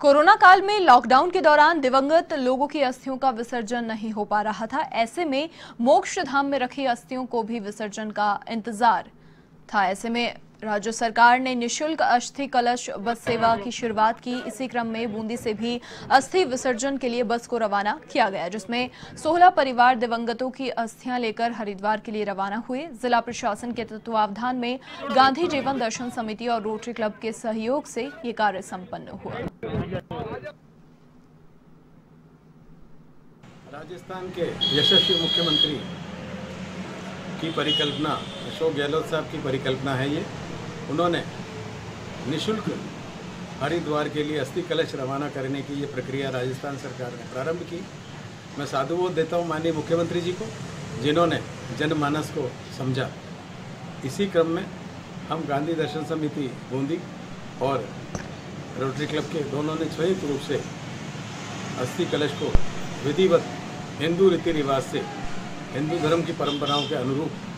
Corona काल में lockdown के दौरान दिवंगत लोगों की अस्थियों का विसर्जन नहीं हो पा रहा था। ऐसे में मोक्ष धाम में रखी अस्थियों को भी विसर्जन का इंतजार था। ऐसे में राज्य सरकार ने निशुल्क अस्थि कलश बस सेवा की शुरुआत की। इसी क्रम में बूंदी से भी अस्थि विसर्जन के लिए बस को रवाना किया गया, जिसमें 16 परिवार दिवंगतों की अस्थियां लेकर हरिद्वार के लिए रवाना हुए। जिला प्रशासन के तत्वावधान में गांधी जीवन दर्शन समिति और रोटरी क्लब के सहयोग से ये कार्य संपन्न हुआ। राजस्थान के यशस्वी मुख्यमंत्री की परिकल्पना, अशोक गहलोत साहब की परिकल्पना है ये। उन्होंने निशुल्क हरिद्वार के लिए अस्थि कलश रवाना करने की ये प्रक्रिया राजस्थान सरकार ने प्रारंभ की। मैं साधुवाद देता हूँ माननीय मुख्यमंत्री जी को, जिन्होंने जनमानस को समझा। इसी क्रम में हम गांधी दर्शन समिति बूंदी और रोटरी क्लब के दोनों ने संयुक्त रूप से अस्थि कलश को विधिवत हिंदू रीति रिवाज से, हिंदू धर्म की परंपराओं के अनुरूप